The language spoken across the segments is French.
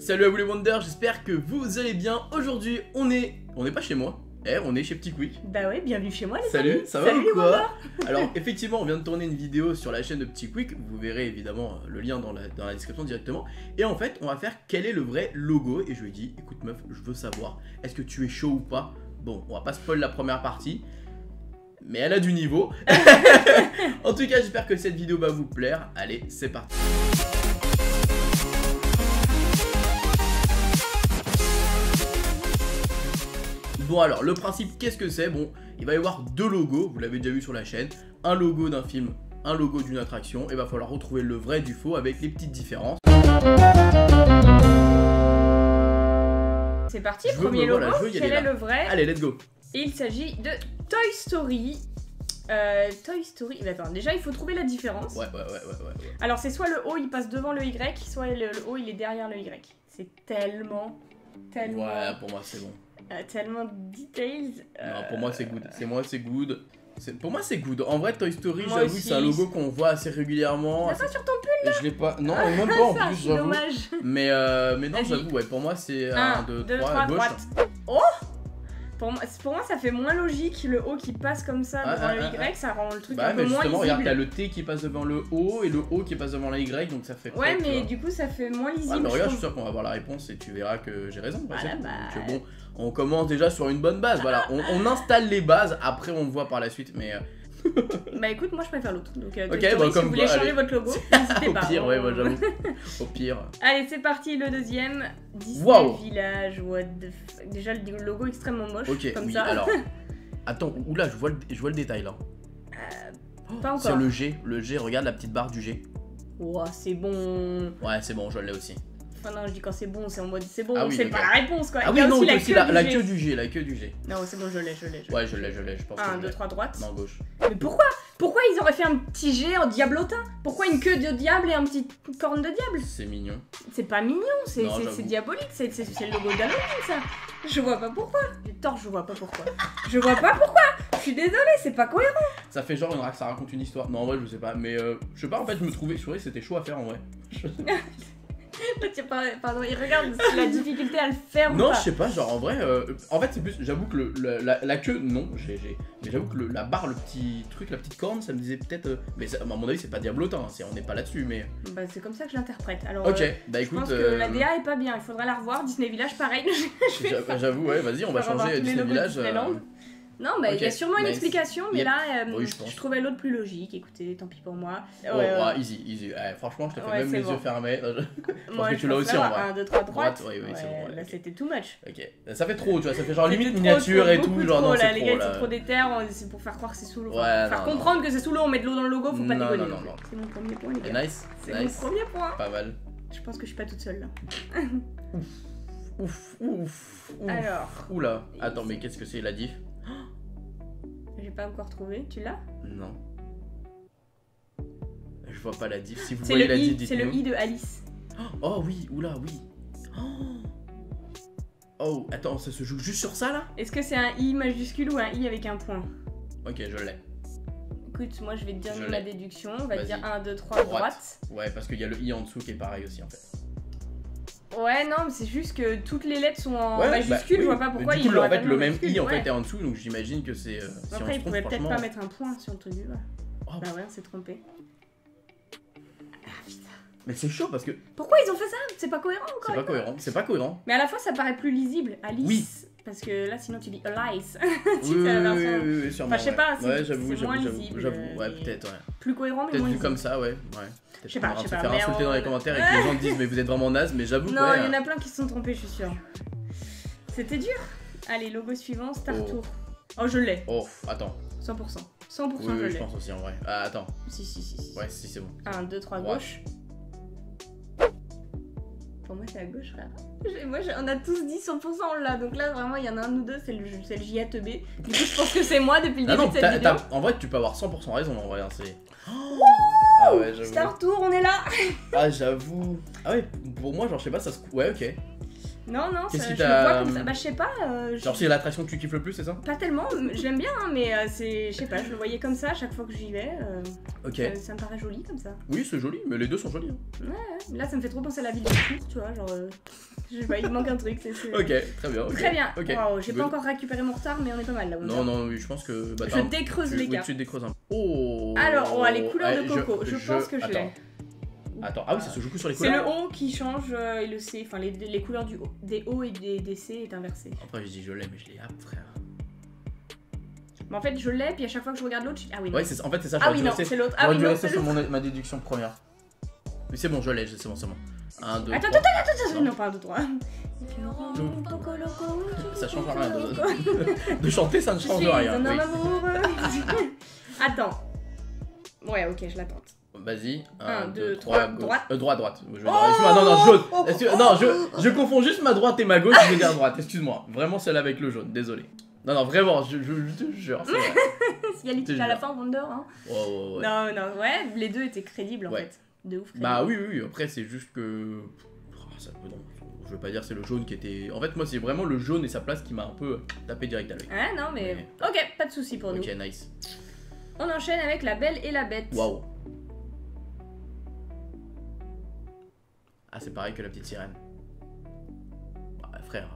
Salut à vous les Wonder, j'espère que vous allez bien. Aujourd'hui, on n'est pas chez moi. On est chez Ptikouik. Bah ouais, bienvenue chez moi les amis. Salut, ça va ou quoi? Alors effectivement, on vient de tourner une vidéo sur la chaîne de Ptikouik. Vous verrez évidemment le lien dans la description directement. Et en fait, on va faire quel est le vrai logo. Et je lui ai dit, écoute meuf, je veux savoir, est-ce que tu es chaud ou pas? Bon, on va pas spoil la première partie, mais elle a du niveau. En tout cas, j'espère que cette vidéo va vous plaire. Allez, c'est parti. Bon alors, le principe, qu'est-ce que c'est? Bon, il va y avoir deux logos, vous l'avez déjà vu sur la chaîne. Un logo d'un film, un logo d'une attraction. Et il va falloir retrouver le vrai du faux avec les petites différences. C'est parti, premier logo, quel est le vrai? Allez, let's go. Il s'agit de Toy Story. Attends, déjà il faut trouver la différence. Ouais. Alors c'est soit le O il passe devant le Y, soit le O il est derrière le Y. C'est tellement... Ouais, pour moi c'est bon. Tellement details. Non, pour moi c'est good. Pour moi c'est good. En vrai, Toy Story, j'avoue, c'est un logo qu'on voit assez régulièrement. C'est pas sur ton pull là. Je l'ai pas. Non, même pas en plus, j'avoue. Mais non, j'avoue, ouais, pour moi c'est 1, 2, 3, droite. Oh, pour moi, ça fait moins logique le O qui passe comme ça devant le Y, ça rend le truc un peu moins lisible. Justement, regarde, t'as le T qui passe devant le O et le O qui passe devant la Y, donc ça fait. Ouais, prête, mais du coup, ça fait moins lisible. Ah, bah regarde, je suis sûr qu'on va avoir la réponse et tu verras que j'ai raison. Par exemple. Donc, bon, on commence déjà sur une bonne base. Voilà, on installe les bases. Après, on voit par la suite, mais. Bah écoute, moi je préfère l'autre. Donc ok, bah, si vous voulez changer votre logo, n'hésitez pas. Au pire, ouais, moi j'avoue. Au pire. Allez, c'est parti, le deuxième. Disney Village. What the fuck. Déjà le logo extrêmement moche. Ok, comme ça. Alors, attends, oula, je vois le détail là. Pas encore. C'est le G. Le G, regarde la petite barre du G. Ouah, c'est bon. Ouais, c'est bon, je l'ai aussi. Enfin non, je dis quand c'est bon, c'est en mode c'est bon, ah oui, c'est pas la réponse quoi. Ah oui, non, aussi la queue du G, la queue du G. Non, c'est bon, je l'ai. Ouais, je l'ai, je pense. 1, 2, 3, droite. Non, gauche. Mais pourquoi ils auraient fait un petit G en diablotin? Pourquoi une queue de diable et un petit corne de diable? C'est mignon. C'est pas mignon, c'est diabolique, c'est le logo d'Halloween ça. Je vois pas pourquoi. Je vois pas pourquoi. Je suis désolée, c'est pas cohérent. Ça fait genre ça raconte une histoire. Non, en vrai, je sais pas, mais je sais pas, en fait, je me trouvais sourire, c'était chaud à faire en vrai. Pardon, il regarde la difficulté à le faire. Non, je sais pas, genre en vrai, en fait c'est plus, j'avoue que la queue, non, mais j'avoue que la barre, le petit truc, la petite corne, ça me disait peut-être, mais ça, à mon avis c'est pas diablotin, on n'est pas là-dessus, mais... Bah c'est comme ça que je l'interprète, alors ok, bah, écoute, je pense que la DA est pas bien, il faudra la revoir, Disney Village pareil. J'avoue, ouais, vas-y, on va changer Disney Village. Non, bah il y a sûrement une explication, mais là, je trouvais l'autre plus logique. Écoutez, tant pis pour moi. Easy. Franchement, je te fais même les yeux fermés. Je pense que tu l'as aussi en vrai. 1, 2, 3, droite. Là, c'était too much. Ok. Ça fait trop, tu vois. Ça fait genre limite miniature et tout. Genre, non, c'est trop. Les gars, ils sont trop déter. C'est pour faire croire que c'est sous l'eau. Faire comprendre que c'est sous l'eau. On met de l'eau dans le logo, faut pas déconner. C'est mon premier point, les gars. Nice. C'est mon premier point. Pas mal. Je pense que je suis pas toute seule là. Ouf. Alors. Oula. Attends, mais qu'est-ce que c'est la diff? J'ai pas encore trouvé, tu l'as? Non. Je vois pas la diff, si vous voyez la diff, dites-nous. C'est le I de Alice. Oh oui, oula, oui. Oh, attends, ça se joue juste sur ça là? Est-ce que c'est un I majuscule ou un I avec un point? Ok, je l'ai. Écoute, moi je vais te dire la déduction, on va dire 1, 2, 3, droite. Ouais, parce qu'il y a le I en dessous qui est pareil aussi en fait. Ouais, non, mais c'est juste que toutes les lettres sont en majuscule, je vois pas pourquoi ils ont en fait le même I en fait est en dessous, donc j'imagine que c'est. Après, ils pourraient peut-être pas mettre un point sur le truc. Bah ouais, on s'est trompé. Ah putain. Mais c'est chaud parce que. Pourquoi ils ont fait ça? C'est pas cohérent encore. C'est pas cohérent. Mais à la fois, ça paraît plus lisible, Alice. Oui. Parce que là, sinon, tu dis Alice. Oui, sûrement. Enfin, je sais pas, c'est moins lisible. J'avoue, ouais, peut-être, ouais. Plus cohérent, mais moins lisible. Peut-être vu comme ça, ouais. Je sais pas, je vais me faire insulter dans les commentaires et que les gens disent mais vous êtes vraiment naze, mais j'avoue que non, il y en a plein qui se sont trompés, je suis sûre. C'était dur. Allez, logo suivant, Star Tour. Oh, je l'ai. Oh, attends. 100%. 100% je l'ai. Oui, je pense aussi en vrai. Ah, attends. Si. Ouais, si, c'est bon. 1, 2, 3, gauche. Pour moi, c'est à gauche, frère. Moi, on a tous dit 100% là, donc là, vraiment, il y en a un ou deux, c'est le JATB. Du coup, je pense que c'est moi depuis le début de cette vidéo. En vrai, tu peux avoir 100% raison, en vrai. Ah ouais, j'avoue. Star Tour, on est là. Ah, j'avoue. Ah ouais, pour moi, genre, je sais pas, ça se... Ouais, ok. Non, je le vois comme ça. Bah, je sais pas. Genre, c'est l'attraction que tu kiffes le plus, c'est ça? Pas tellement, je l'aime bien, hein, mais c'est... Je sais pas, je le voyais comme ça à chaque fois que j'y vais. Ok. Ça me paraît joli comme ça. Oui, c'est joli, mais les deux sont jolis. Hein. Ouais, là, ça me fait trop penser à la ville de Tours, tu vois, genre... Je sais pas, il manque un truc, c'est sûr. Ok, très bien. Okay. Très bien. Okay. Wow, j'ai pas encore récupéré mon retard, mais on est pas mal là. Non, non, je pense que. Bah, je décreuse l'écart. Oui, tu décreuses un peu. Oh. Alors, on a les couleurs de Coco. Je pense que je l'ai. Attends, ah oui, ça se joue plus sur les couleurs. C'est le O qui change et le C, enfin les couleurs du o, des O et des C est inversé. Après, je dis je l'ai, mais je l'ai frère. Mais en fait, je l'ai, puis à chaque fois que je regarde l'autre, je dis ah oui. Ouais, en fait, c'est ça, j'aurais dû rester sur ma déduction première. Mais c'est bon, je l'ai, c'est bon, c'est bon. 1, 2, 3. Attends, non, pas 1, 2, 3. Ça change rien de chanter, ça ne change rien. Attends. Ouais, ok, je l'attends. Vas-y, 1, 2, 3, droite. Droite. Je vais non, non, jaune. Non, je confonds juste ma droite et ma gauche, je vais dire droite. Excuse-moi, vraiment celle avec le jaune, désolé. Non, non, vraiment, je te jure. S'il y a l'équipe à la fin, Wonder. Hein. Ouais. Non, non, ouais, les deux étaient crédibles en fait. De ouf. Bah oui, après c'est juste que. Ça peut. Je veux pas dire c'est le jaune qui était. En fait, moi c'est vraiment le jaune et sa place qui m'a un peu tapé direct à l'œil. Ah non, mais. Ok, pas de soucis pour nous. Ok, nice. On enchaîne avec La Belle et la Bête. Waouh. Ah, c'est pareil que La Petite Sirène. Bah, frère.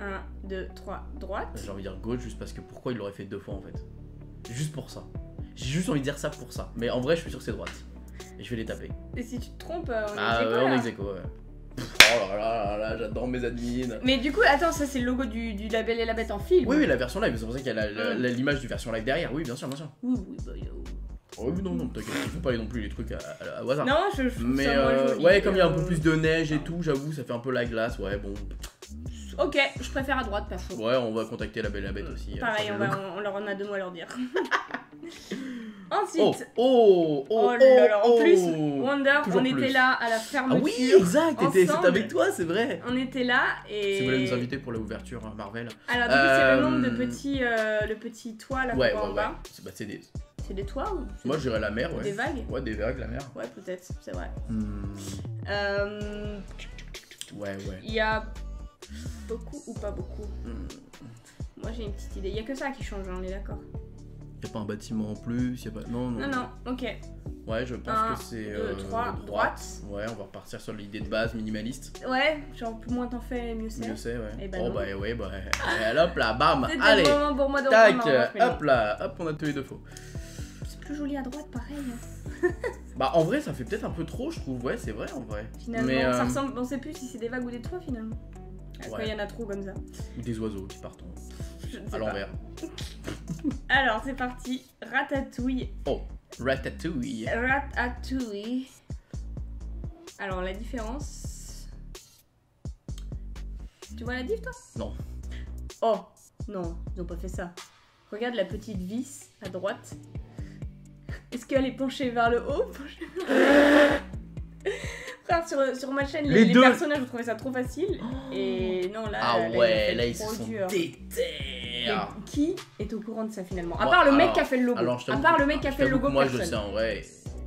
1, 2, 3, droite. J'ai envie de dire gauche juste parce que pourquoi il l'aurait fait deux fois en fait. Juste pour ça. J'ai juste envie de dire ça pour ça. Mais en vrai, je suis sûr que c'est droite. Et je vais les taper. Et si tu te trompes, on exéco, ouais. Oh là là, j'adore mes admins. Mais du coup, attends, ça c'est le logo du La Belle et la Bête en film. Oui, la version live. C'est pour ça qu'il y a l'image du version live derrière. Oui, bien sûr, bien sûr. Oui, bah il y a. Oh non, non, t'inquiète, il faut pas aller non plus les trucs à hasard. Non, mais ça, moi, je ouais, comme il y a un peu plus de neige et tout, j'avoue, ça fait un peu la glace, ouais, bon. Ok, je préfère à droite, perso. Ouais, on va contacter La Belle et la Bête aussi. Pareil, on leur en a deux mots à leur dire. Ensuite, en plus, Wonder, on était là à la fermeture. Ah oui, exact, c'était avec toi, c'est vrai. On était là et... Si vous voulez nous inviter pour l'ouverture Marvel. Alors, du coup, c'est le nombre de petits toits là en bas. Ouais, c'est des... C'est des toits ou moi j'irais la mer, ouais. Des vagues. Ouais, des vagues, la mer. Ouais, peut-être, c'est vrai. Ouais. Il y a beaucoup ou pas beaucoup. Moi j'ai une petite idée. Il y a que ça qui change, on est d'accord. Il n'y a pas un bâtiment en plus, il n'y a pas. Non, non. Non, non, ok. Ouais, je pense que c'est. 3, droite. Ouais, on va repartir sur l'idée de base minimaliste. Ouais, genre plus moins t'en fais, mieux c'est. Mieux c'est, ouais. Et bah, oh, non. Bah, ouais, bah. Et hop là, bam. Allez. Pour moi, tac, hop là, hop, on a tué deux faux. Joli à droite, pareil. Bah en vrai ça fait peut-être un peu trop, je trouve. Ouais, c'est vrai en vrai. Finalement, mais ça ressemble, on sait plus si c'est des vagues ou des toits finalement. Ouais. Quand il y en a trop comme ça. Ou des oiseaux qui partent à l'envers. Alors c'est parti, Ratatouille. Oh, Ratatouille. Ratatouille. Alors la différence. Tu vois la diff toi? Non. Oh non, ils ont pas fait ça. Regarde la petite vis à droite. Est-ce qu'elle est penchée vers le haut? Frère, sur ma chaîne, les personnages, vous trouvez ça trop facile. Et non, là, ah ouais, là ils se sont déter. Qui est au courant de ça finalement? À part le mec qui a fait le logo. À part le mec qui a fait le logo, moi je le sais en vrai.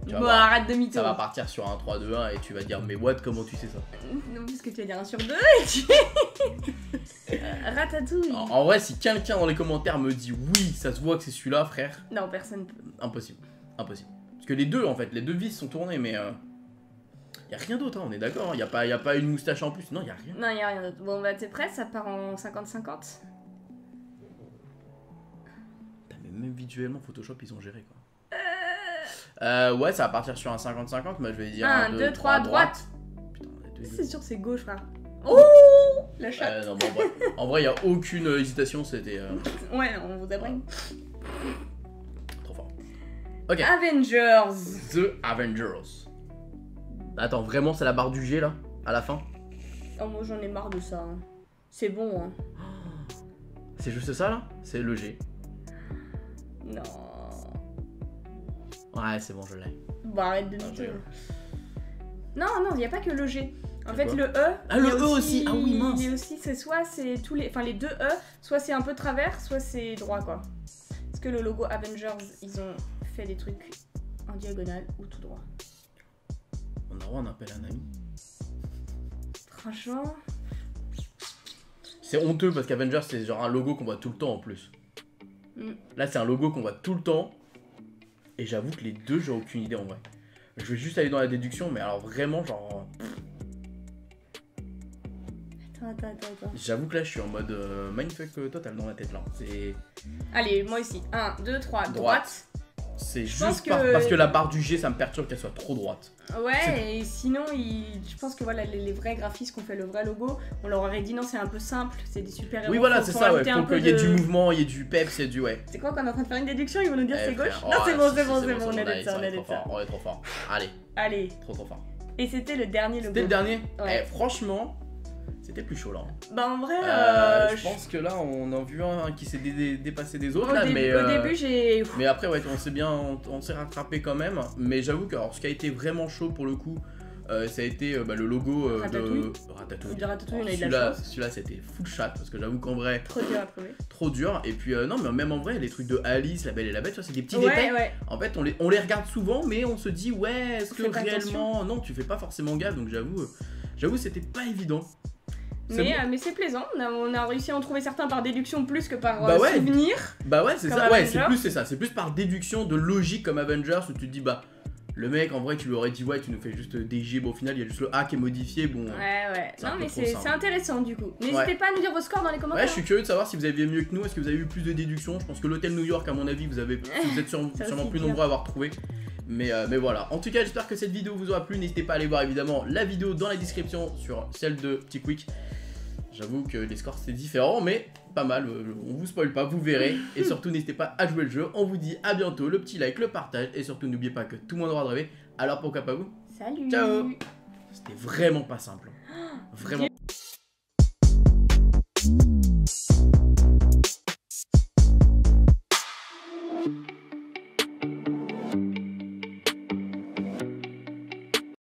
Bon, arrête de mytho. Ça va partir sur un 3-2-1 et tu vas dire, mais what, comment tu sais ça? Non, parce que tu vas dire 1 sur 2 et tu... Ratatouille. En vrai, si quelqu'un dans les commentaires me dit oui, ça se voit que c'est celui-là, frère. Non, personne peut. Impossible. Impossible. Parce que les deux, en fait, les deux vis sont tournées, mais y a rien d'autre, hein, on est d'accord. Y a pas une moustache en plus, non, y a rien. Non, y a rien d'autre. Bon, bah, t'es prêt, ça part en 50-50. Même visuellement, Photoshop, ils ont géré, quoi. Ouais, ça va partir sur un 50-50, mais je vais dire 1, 2, 3, droite. C'est sûr, c'est gauche, frère. Oh, la chatte. Non, bon, en vrai, y a aucune hésitation, c'était... Ouais, on vous apprenne. Voilà. Okay. Avengers. The Avengers. Attends, vraiment c'est la barre du G là, à la fin? Oh, moi j'en ai marre de ça. Hein. C'est bon. Hein. C'est juste ça là? C'est le G. Non. Ouais, c'est bon, je l'ai. Bah arrête de mytho. Non, non, y a pas que le G. En fait, le E. Ah, le E aussi. Ah oui, mince. Et aussi, c'est soit c'est tous les, enfin les deux E, soit c'est un peu travers, soit c'est droit quoi. Parce que le logo Avengers, ils ont fait des trucs en diagonale ou tout droit. On a droit, on appelle un ami. Franchement, c'est honteux parce qu'Avengers c'est genre un logo qu'on voit tout le temps en plus. Là c'est un logo qu'on voit tout le temps. Et j'avoue que les deux j'ai aucune idée en vrai. Je vais juste aller dans la déduction, mais alors vraiment genre. Attends. J'avoue que là, je suis en mode mindfuck total dans ma tête là. Allez, moi aussi. 1, 2, 3, droite. C'est juste parce que la barre du G, ça me perturbe qu'elle soit trop droite. Ouais, et sinon, je pense que voilà, les vrais graphistes qui ont fait le vrai logo, on leur aurait dit non, c'est un peu simple, c'est des super héros. Oui, voilà, c'est ça, ouais. Pour qu'il y ait du mouvement, il y ait du peps, c'est du ouais. C'est quoi qu'on est en train de faire une déduction? Ils vont nous dire c'est gauche? Non, c'est bon, c'est bon, c'est bon, on est ça, on est trop fort. Allez. Allez. Trop fort. Et c'était le dernier logo. C'était le dernier? Ouais. Franchement, c'était plus chaud là. Bah en vrai, je pense que là on a vu un qui s'est dépassé des autres. Au début j'ai. Mais après ouais, on s'est rattrapé quand même. Mais j'avoue que alors ce qui a été vraiment chaud pour le coup, ça a été le logo de Ratatouille. Celui-là c'était full chat parce que j'avoue qu'en vrai. Trop dur à trouver. Trop dur. Et puis non mais même en vrai les trucs de Alice, La Belle et la Bête, c'est des petits détails. Ouais. En fait on les regarde souvent mais on se dit ouais est-ce que réellement non tu fais pas forcément gaffe donc j'avoue c'était pas évident. Mais c'est plaisant, on a réussi à en trouver certains par déduction plus que par souvenir. Bah ouais, c'est ça, ouais, c'est plus par déduction de logique comme Avengers où tu te dis bah le mec en vrai tu lui aurais dit ouais tu nous fais juste des G, bon au final il y a juste le A qui est modifié, bon. Ouais, non mais c'est intéressant du coup. N'hésitez pas à nous dire vos scores dans les commentaires. Ouais, je suis curieux de savoir si vous aviez mieux que nous, est-ce que vous avez eu plus de déductions. Je pense que l'hôtel New York à mon avis vous êtes sûrement plus nombreux à avoir trouvé. Mais voilà, en tout cas j'espère que cette vidéo vous aura plu, n'hésitez pas à aller voir évidemment la vidéo dans la description sur celle de Ptikouik. J'avoue que les scores c'est différent mais pas mal, on vous spoil pas, vous verrez. Et surtout n'hésitez pas à jouer le jeu, on vous dit à bientôt, le petit like, le partage et surtout n'oubliez pas que tout le monde aura de rêver. Alors pourquoi pas vous? Salut. Ciao. C'était vraiment pas simple. Vraiment.